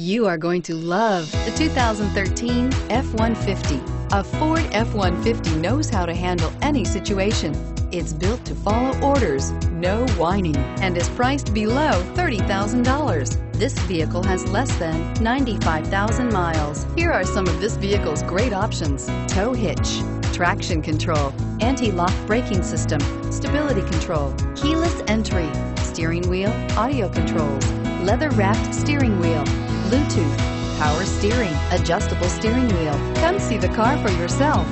You are going to love the 2013 F-150. A Ford F-150 knows how to handle any situation. It's built to follow orders, no whining, and is priced below $30,000. This vehicle has less than 95,000 miles. Here are some of this vehicle's great options: tow hitch, traction control, anti-lock braking system, stability control, keyless entry, steering wheel audio controls, leather-wrapped steering wheel, Bluetooth, power steering, adjustable steering wheel. Come see the car for yourself.